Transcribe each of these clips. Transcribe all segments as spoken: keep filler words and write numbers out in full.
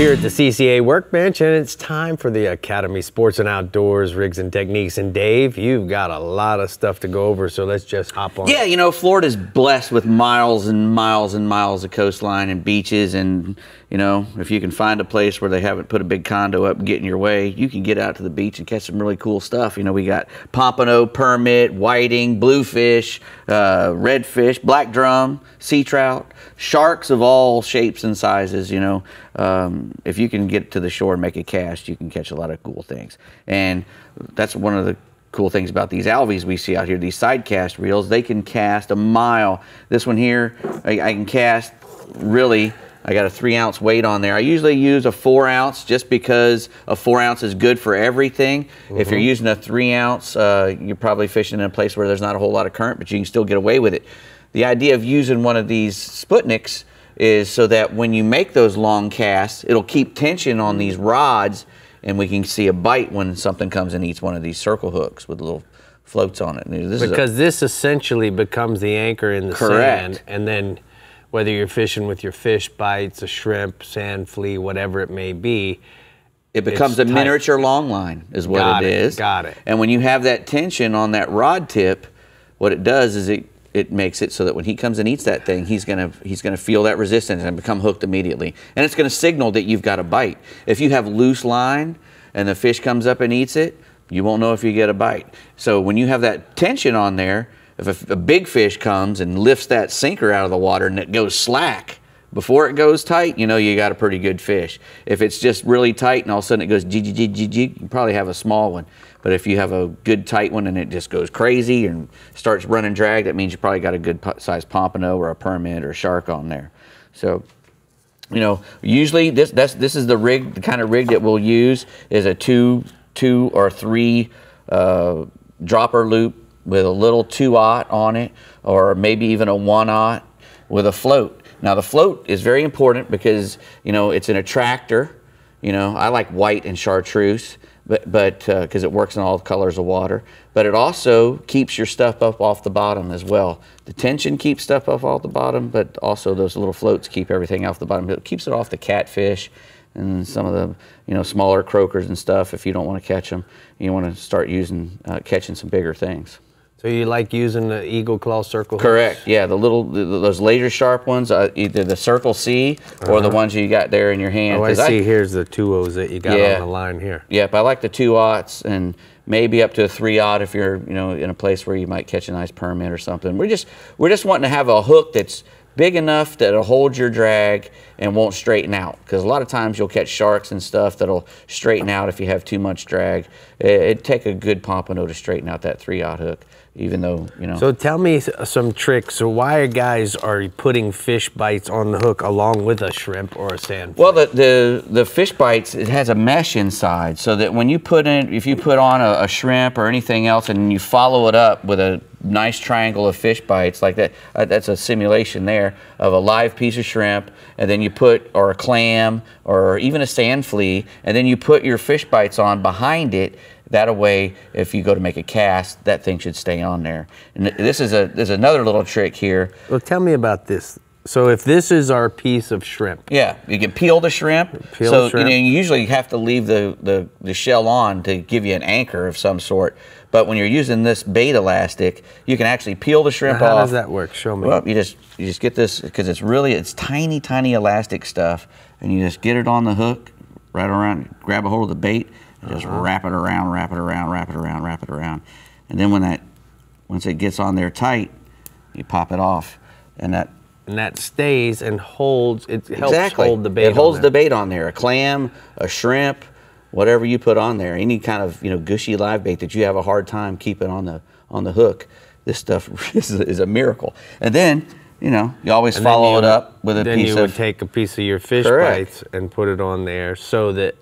Here at the C C A Workbench, and it's time for the Academy Sports and Outdoors Rigs and Techniques. And Dave, you've got a lot of stuff to go over, so let's just hop on. Yeah, you know, Florida's blessed with miles and miles and miles of coastline and beaches, and, you know, if you can find a place where they haven't put a big condo up and get in your way, you can get out to the beach and catch some really cool stuff. You know, we got pompano, permit, whiting, bluefish, uh, redfish, black drum, sea trout, sharks of all shapes and sizes, you know. Um, If you can get to the shore and make a cast, you can catch a lot of cool things. And that's one of the cool things about these Alveys we see out here, these side cast reels. They can cast a mile. This one here, I, I can cast really, I got a three ounce weight on there. I usually use a four ounce just because a four ounce is good for everything. Mm-hmm. If you're using a three ounce, uh, you're probably fishing in a place where there's not a whole lot of current, but you can still get away with it. The idea of using one of these Sputniks is so that when you make those long casts, it'll keep tension on these rods, and we can see a bite when something comes and eats one of these circle hooks with little floats on it. This because is a, this essentially becomes the anchor in the correct. sand, and then whether you're fishing with your fish bites, a shrimp, sand flea, whatever it may be, it becomes a tight. miniature long line is what got it, it is. Got it. And when you have that tension on that rod tip, what it does is it It makes it so that when he comes and eats that thing, he's gonna he's gonna feel that resistance and become hooked immediately. And it's gonna signal that you've got a bite. If you have loose line and the fish comes up and eats it, you won't know if you get a bite. So when you have that tension on there, if a, a big fish comes and lifts that sinker out of the water and it goes slack before it goes tight, you know you got a pretty good fish. If it's just really tight and all of a sudden it goes jig jig jig jig jig, you probably have a small one. But if you have a good tight one and it just goes crazy and starts running drag, that means you probably got a good size pompano or a permit or a shark on there. So, you know, usually this that's this is the rig, the kind of rig that we'll use is a two two or three uh, dropper loop with a little two aught on it, or maybe even a one aught with a float. Now the float is very important because, you know, it's an attractor. You know, I like white and chartreuse, but but because uh, it works in all colors of water, but it also keeps your stuff up off the bottom as well. The tension keeps stuff up off the bottom, but also those little floats keep everything off the bottom. It keeps it off the catfish and some of the, you know, smaller croakers and stuff. If you don't want to catch them, you want to start using uh, catching some bigger things. So you like using the eagle claw circle hooks? Correct. Yeah, the little the, those laser sharp ones, uh, either the circle C or uh-huh. the ones you got there in your hand. Oh, I see. I, here's the two O's that you got yeah, on the line here. Yep, I like the two aughts and maybe up to a three aught if you're, you know, in a place where you might catch a nice permit or something. We're just we're just wanting to have a hook that's big enough that'll hold your drag and won't straighten out, because a lot of times you'll catch sharks and stuff that'll straighten out if you have too much drag. It'd take a good pompano to straighten out that three aught hook, even though, you know. So tell me some tricks. So why guys are putting fish bites on the hook along with a shrimp or a sand flea? Well, the, the the fish bites, it has a mesh inside, so that when you put in, if you put on a, a shrimp or anything else and you follow it up with a nice triangle of fish bites like that, uh, that's a simulation there of a live piece of shrimp, and then you put, or a clam, or even a sand flea, and then you put your fish bites on behind it. That way, if you go to make a cast, that thing should stay on there. And this is a there's another little trick here. Well, tell me about this. So if this is our piece of shrimp. Yeah, you can peel the shrimp. Peel so, the shrimp. You know, you usually have to leave the, the, the shell on to give you an anchor of some sort. But when you're using this bait elastic, you can actually peel the shrimp now, how off. How does that work? Show me. Well, you just, you just get this, because it's really, it's tiny, tiny elastic stuff. And you just get it on the hook, right around, grab a hold of the bait, and just uh-huh. wrap it around, wrap it around, wrap it around, wrap it around. And then when that, once it gets on there tight, you pop it off, and that, and that stays and holds, it helps exactly. hold the bait It holds on the bait on there, a clam, a shrimp, whatever you put on there, any kind of, you know, gushy live bait that you have a hard time keeping on the on the hook. This stuff is a miracle. And then, you know, you always and follow you it would, up with a then piece you of... you would take a piece of your fish correct. bites and put it on there so that...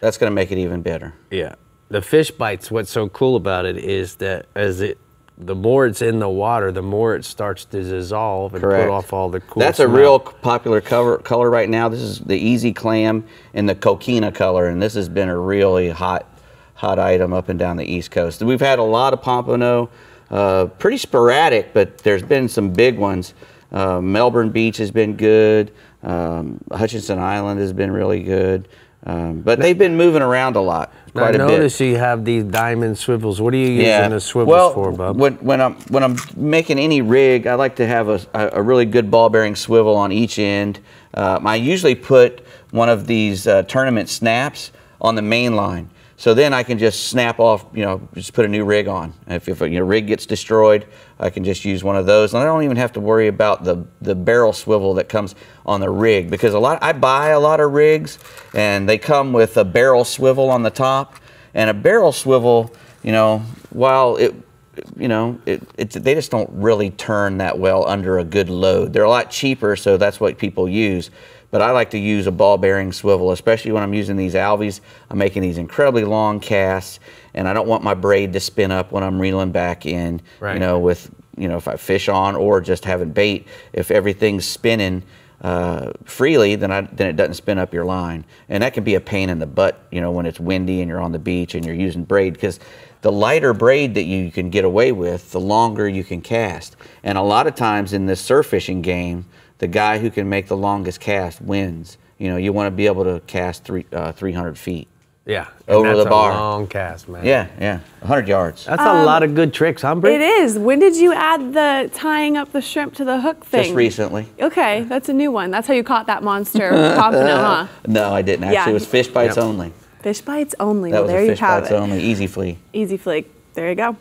That's going to make it even better. Yeah. The fish bites, what's so cool about it is that as it... the more it's in the water, the more it starts to dissolve and correct. put off all the cool That's smell. a real popular color, color right now. This is the Easy Clam and the Coquina color, and this has been a really hot hot item up and down the East Coast. We've had a lot of pompano, uh, pretty sporadic, but there's been some big ones. Uh, Melbourne Beach has been good. Um, Hutchinson Island has been really good. Um, but they've been moving around a lot, quite a bit. I notice you have these diamond swivels. What are you using yeah. the swivels well, for, Bob? When, when, I'm, when I'm making any rig, I like to have a, a really good ball bearing swivel on each end. Um, I usually put one of these uh, tournament snaps on the main line. So then I can just snap off, you know, just put a new rig on. If, if your rig gets destroyed, I can just use one of those. And I don't even have to worry about the, the barrel swivel that comes on the rig, because a lot I buy a lot of rigs and they come with a barrel swivel on the top. And a barrel swivel, you know, while it, you know, it, it, they just don't really turn that well under a good load. They're a lot cheaper, so that's what people use. But I like to use a ball bearing swivel, especially when I'm using these Alveys. I'm making these incredibly long casts, and I don't want my braid to spin up when I'm reeling back in, right. you know, with, you know, if I fish on or just having bait. If everything's spinning uh, freely, then, I, then it doesn't spin up your line. And that can be a pain in the butt, you know, when it's windy and you're on the beach and you're using braid, because the lighter braid that you can get away with, the longer you can cast. And a lot of times in this surf fishing game, the guy who can make the longest cast wins. You know, you want to be able to cast three, uh, three hundred feet. Yeah. Over the bar. That's a long cast, man. Yeah, yeah. one hundred yards. That's um, a lot of good tricks, huh, Britt? It is. When did you add the tying up the shrimp to the hook thing? Just recently. Okay, that's a new one. That's how you caught that monster. Coquina, huh? No, I didn't. Actually, yeah. It was fish bites yep. only. Fish bites only. That well, was there a fish you have bites it. only. Easy fleek. Easy fleek. There you go.